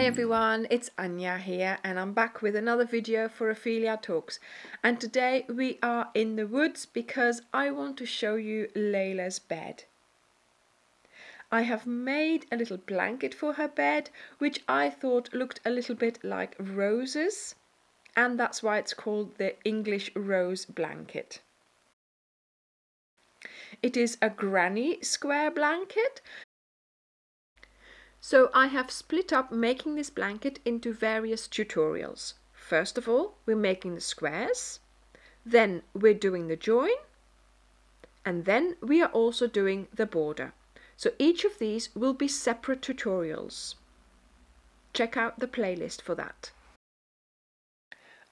Hi everyone, it's Anja here and I'm back with another video for Ophelia Talks, and today we are in the woods because I want to show you Layla's bed. I have made a little blanket for her bed which I thought looked a little bit like roses, and that's why it's called the English Rose Blanket. It is a granny square blanket. So I have split up making this blanket into various tutorials. First of all, we're making the squares, then we're doing the join, and then we are also doing the border. So each of these will be separate tutorials. Check out the playlist for that.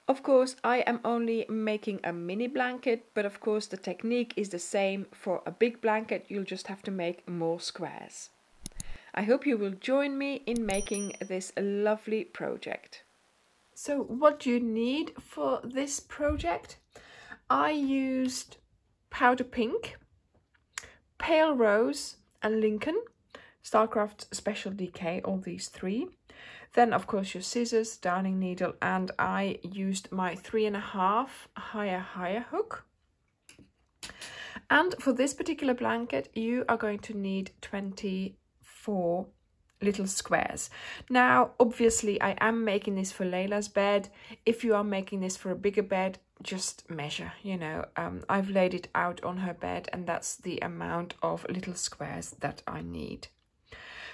Of course, I am only making a mini blanket, but of course the technique is the same for a big blanket. You'll just have to make more squares. I hope you will join me in making this lovely project. So what do you need for this project? I used powder pink, pale rose and Lincoln Starcraft Special Decay, all these three. Then of course your scissors, darning needle, and I used my 3.5 higher hook. And for this particular blanket you are going to need 24 little squares. Now obviously I am making this for Layla's bed. If you are making this for a bigger bed, just measure, you know. I've laid it out on her bed and that's the amount of little squares that I need.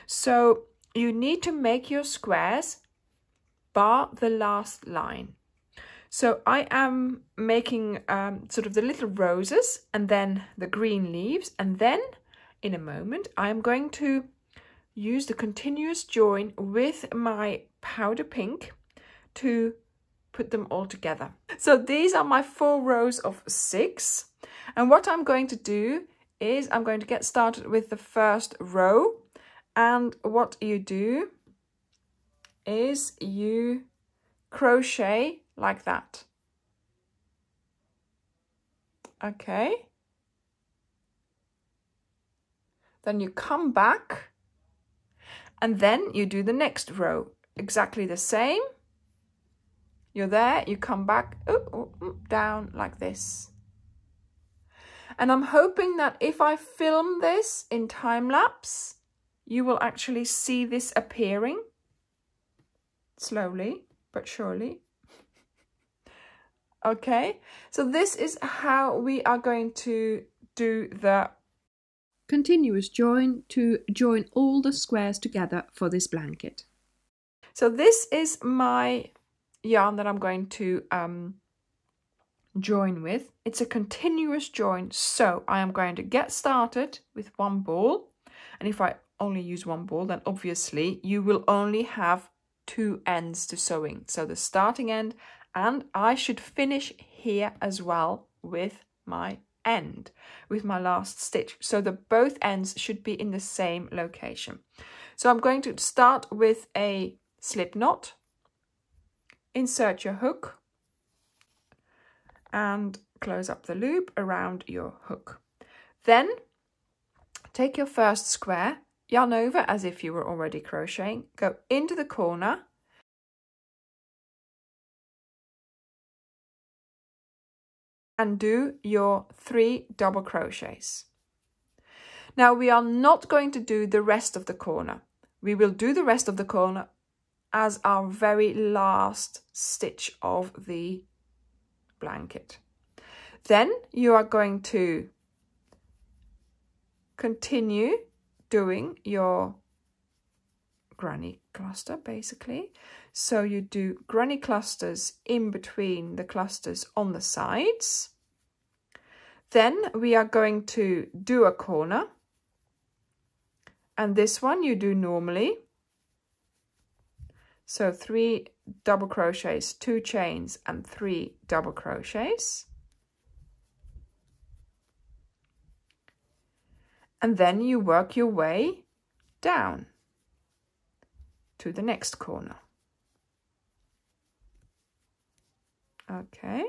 So you need to make your squares bar the last line. So I am making sort of the little roses and then the green leaves, and then in a moment I'm going to use the continuous join with my powder pink to put them all together. So these are my 4 rows of 6, and what I'm going to do is I'm going to get started with the first row, and what you do is you crochet like that. Okay, then you come back and then you do the next row exactly the same. You're there, you come back, down like this. And I'm hoping that if I film this in time lapse, you will actually see this appearing slowly but surely. Okay, so this is how we are going to do the continuous join to join all the squares together for this blanket. So this is my yarn that I'm going to join with. It's a continuous join, so I am going to get started with one ball, and if I only use one ball, then obviously you will only have 2 ends to sewing, so the starting end, and I should finish here as well with my end, with my last stitch, so that both ends should be in the same location. So I'm going to start with a slip knot, insert your hook and close up the loop around your hook. Then take your first square, yarn over as if you were already crocheting, go into the corner, and do your 3 double crochets. Now we are not going to do the rest of the corner. We will do the rest of the corner as our very last stitch of the blanket. Then you are going to continue doing your granny cluster basically. So you do granny clusters in between the clusters on the sides. Then we are going to do a corner, and this one you do normally. So 3 double crochets, 2 chains and 3 double crochets. And then you work your way down to the next corner. Okay.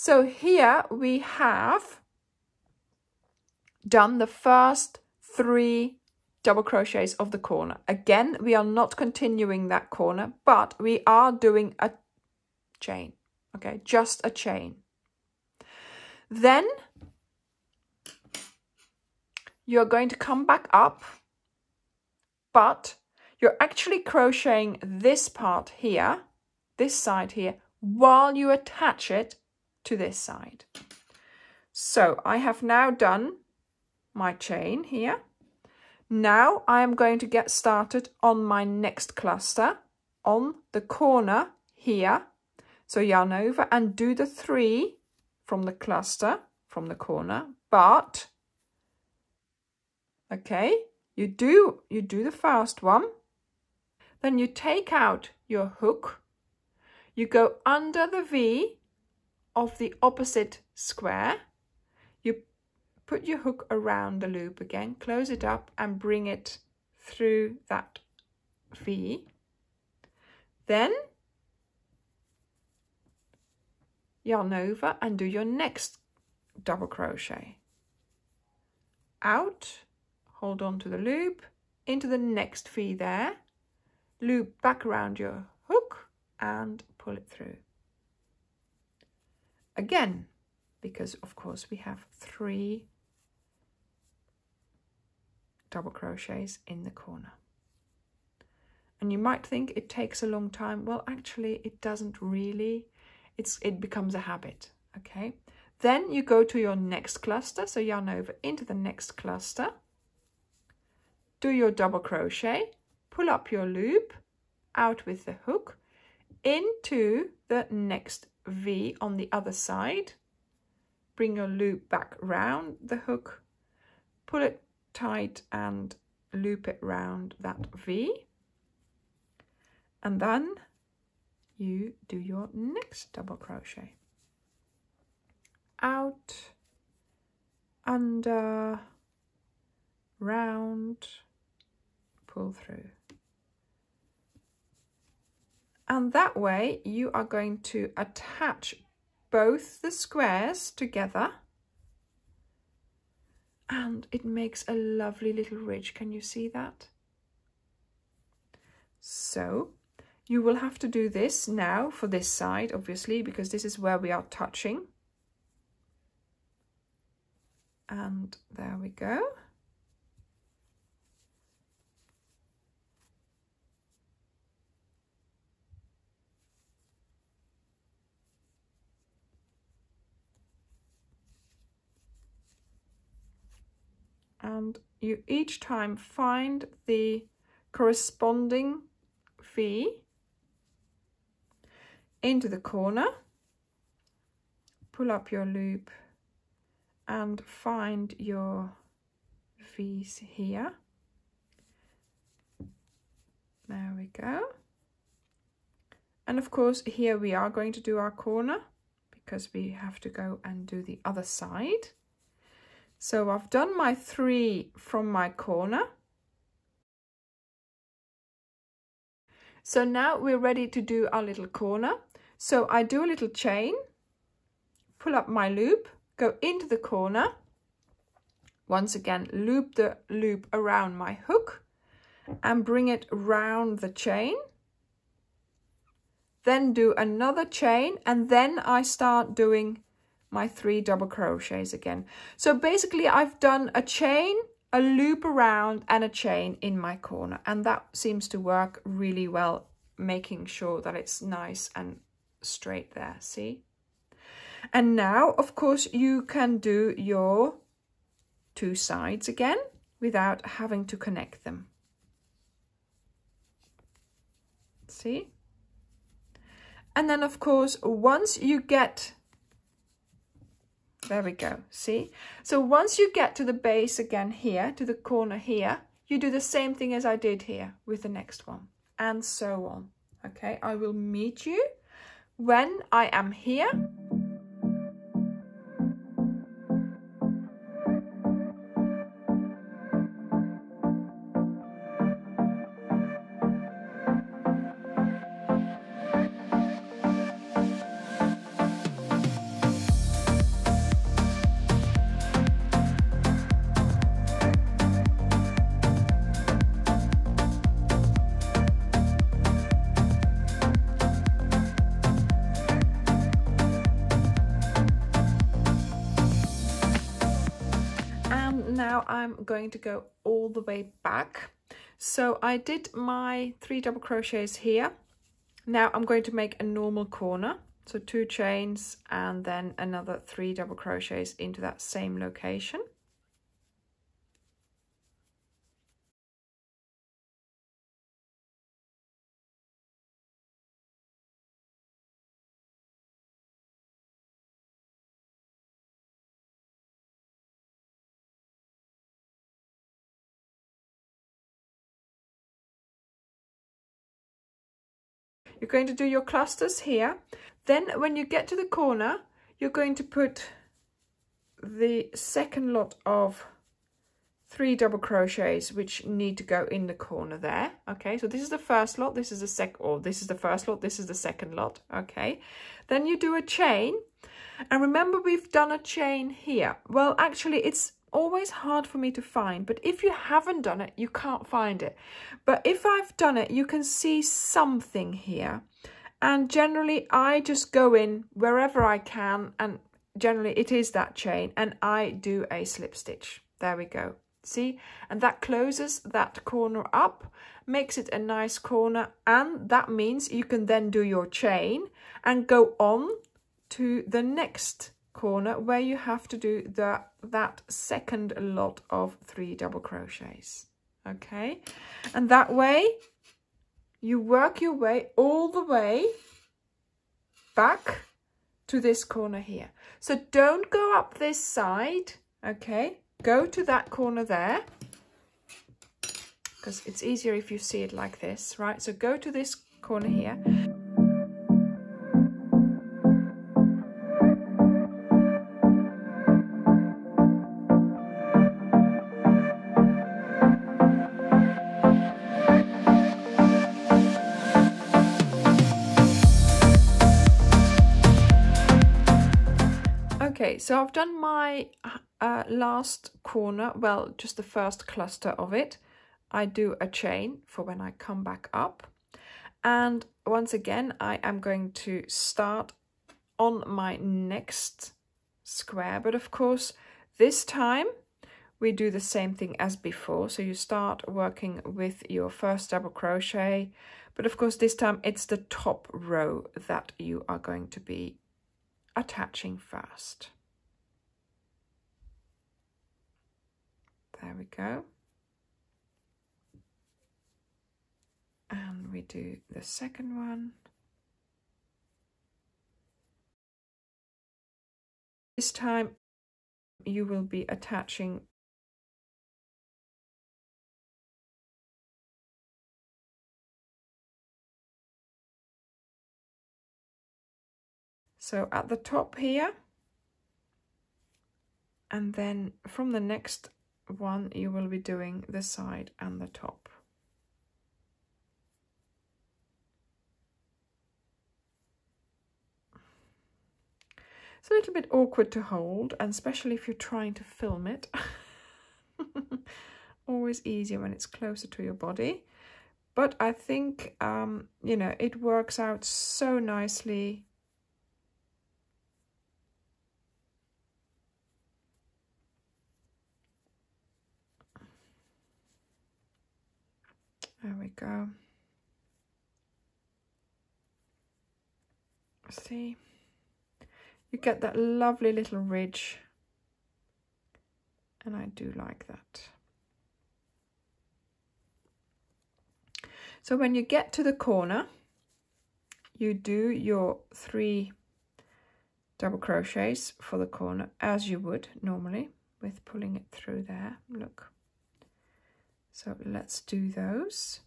So here we have done the first 3 double crochets of the corner. Again, we are not continuing that corner, but we are doing a chain, okay, just a chain. Then you're going to come back up, but you're actually crocheting this part here, this side here, while you attach it to this side. So I have now done my chain here. Now I am going to get started on my next cluster on the corner here. So yarn over and do the 3 from the cluster, from the corner, but, okay, you do the first one. Then you take out your hook, you go under the V of the opposite square, you put your hook around the loop again, close it up and bring it through that V. Then yarn over and do your next double crochet. Out, hold on to the loop, into the next V there, loop back around your hook and pull it through. Again, because of course we have 3 double crochets in the corner. And you might think it takes a long time. Well, actually it doesn't really. It becomes a habit, okay? Then you go to your next cluster, so yarn over into the next cluster, do your double crochet, pull up your loop, out with the hook, into the next V on the other side, bring your loop back round the hook, pull it tight and loop it round that V, and then you do your next double crochet. Out, under, round, pull through. And that way you are going to attach both the squares together, and it makes a lovely little ridge. Can you see that? So you will have to do this now for this side, obviously, because this is where we are touching. And there we go. And you each time find the corresponding V into the corner, pull up your loop and find your V's here. There we go. And of course here we are going to do our corner because we have to go and do the other side. So I've done my 3 from my corner. So now we're ready to do our little corner. So I do a little chain, pull up my loop, go into the corner, once again loop the loop around my hook and bring it round the chain, then do another chain, and then I start doing my 3 double crochets again. So basically I've done a chain, a loop around and a chain in my corner, and that seems to work really well, making sure that it's nice and straight there, see? And now of course you can do your 2 sides again without having to connect them, see? And then of course once you get, there we go, see? So once you get to the base again here, to the corner here, you do the same thing as I did here with the next one, and so on, okay? I will meet you when I am here. now I'm going to go all the way back. So I did my 3 double crochets here. Now I'm going to make a normal corner, so 2 chains and then another 3 double crochets into that same location. You're going to do your clusters here. Then when you get to the corner, you're going to put the second lot of 3 double crochets, which need to go in the corner there. Okay, so this is the first lot, this is the second, or this is the first lot, this is the second lot. Okay, then you do a chain. And remember, we've done a chain here. Well, actually, it's always hard for me to find, but if you haven't done it, you can't find it. But if I've done it, you can see something here. And generally I just go in wherever I can, and generally it is that chain, and I do a slip stitch. There we go, see? And that closes that corner up, makes it a nice corner, and that means you can then do your chain and go on to the next corner where you have to do that second lot of 3 double crochets. Okay, and that way you work your way all the way back to this corner here. So don't go up this side, okay, go to that corner there, because it's easier if you see it like this, right? So go to this corner here. Okay, so I've done my last corner, well, just the first cluster of it. I do a chain for when I come back up. And once again, I am going to start on my next square. But of course, this time we do the same thing as before. So you start working with your first double crochet. But of course, this time it's the top row that you are going to be attaching first. There we go. And we do the second one. This time you will be attaching so at the top here, and then from the next one you will be doing the side and the top. It's a little bit awkward to hold, and especially if you're trying to film it. Always easier when it's closer to your body. But I think, you know, it works out so nicely. There we go. See, you get that lovely little ridge, and I do like that. So when you get to the corner, you do your 3 double crochets for the corner as you would normally, with pulling it through there. Look. So let's do those.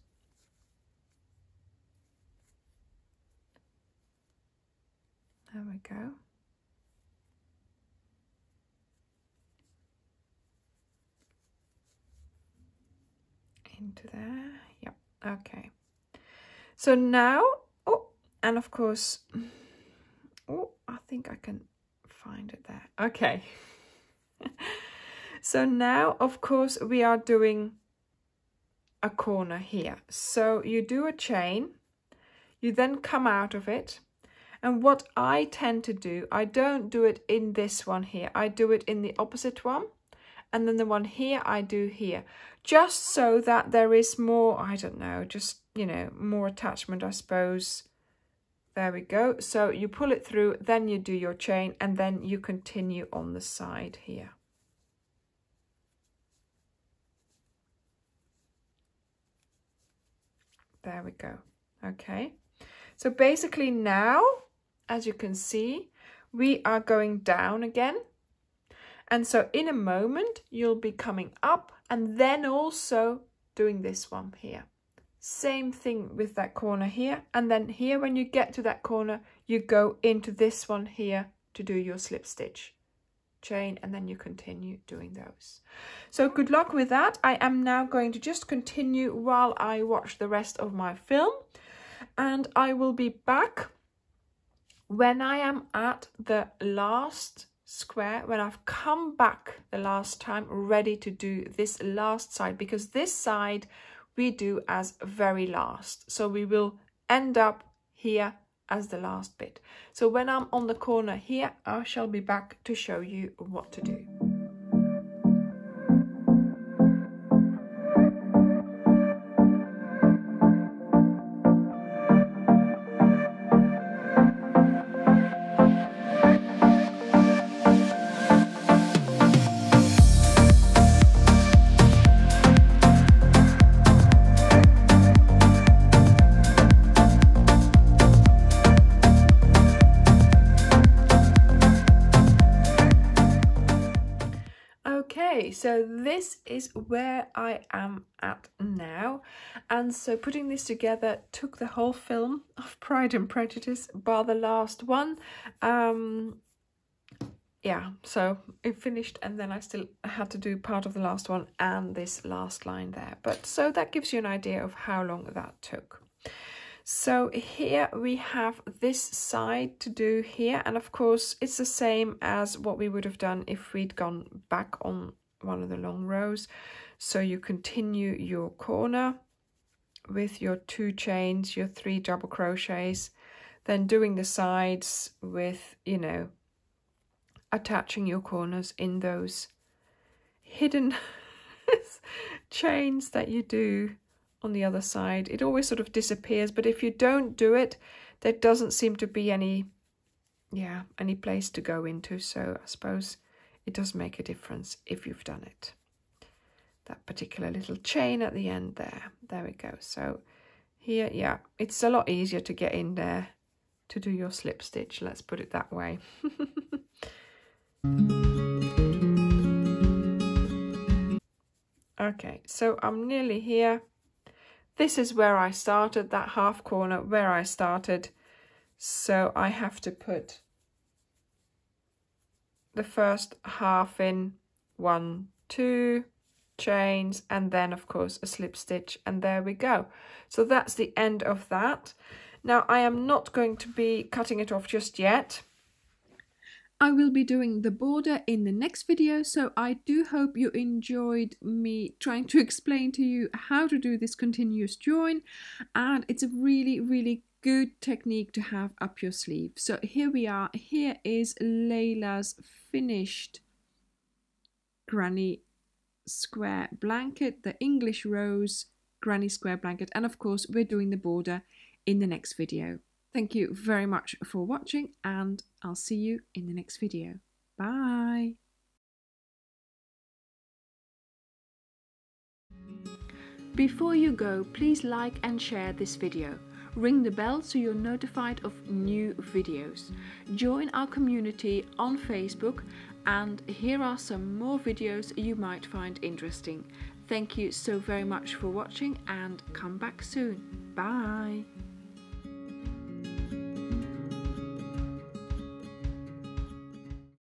There we go. Into there. Yep. Okay. So now, oh, and of course, oh, I think I can find it there. Okay. So now, of course, we are doing a corner here. So you do a chain, you then come out of it, and what I tend to do, I don't do it in this one here, I do it in the opposite one, and then the one here I do here, just so that there is more, I don't know, just, you know, more attachment, I suppose. There we go. So you pull it through, then you do your chain, and then you continue on the side here. There we go. Okay, so basically now, as you can see, we are going down again. And so in a moment, you'll be coming up and then also doing this one here. Same thing with that corner here. And then here, when you get to that corner, you go into this one here to do your slip stitch chain, and then you continue doing those. So good luck with that. I am now going to just continue while I watch the rest of my film, and I will be back when I am at the last square, when I've come back the last time ready to do this last side, because this side we do as very last, so we will end up here as the last bit. So when I'm on the corner here, I shall be back to show you what to do. So this is where I am at now, and so putting this together took the whole film of Pride and Prejudice, bar the last one. Yeah, so it finished, and then I still had to do part of the last one and this last line there. But so that gives you an idea of how long that took. So here we have this side to do here, and of course it's the same as what we would have done if we'd gone back on one of the long rows. So you continue your corner with your two chains, your three double crochets, then doing the sides with, you know, attaching your corners in those hidden chains that you do on the other side. It always sort of disappears, but if you don't do it, there doesn't seem to be any, yeah, any place to go into. So I suppose it does make a difference if you've done it. That particular little chain at the end there. There we go. So here, yeah, it's a lot easier to get in there to do your slip stitch. Let's put it that way. Okay, so I'm nearly here. This is where I started, that half corner where I started. So I have to put the first half in, 1, 2 chains, and then of course a slip stitch, and there we go. So that's the end of that. Now I am not going to be cutting it off just yet. I will be doing the border in the next video, so I do hope you enjoyed me trying to explain to you how to do this continuous join, and it's a really, really good technique to have up your sleeve. So here we are. Here is Layla's finished granny square blanket, the English Rose granny square blanket, and of course we're doing the border in the next video. Thank you very much for watching, and I'll see you in the next video. Bye. Before you go, please like and share this video. Ring the bell so you're notified of new videos. Join our community on Facebook, and here are some more videos you might find interesting. Thank you so very much for watching, and come back soon. Bye!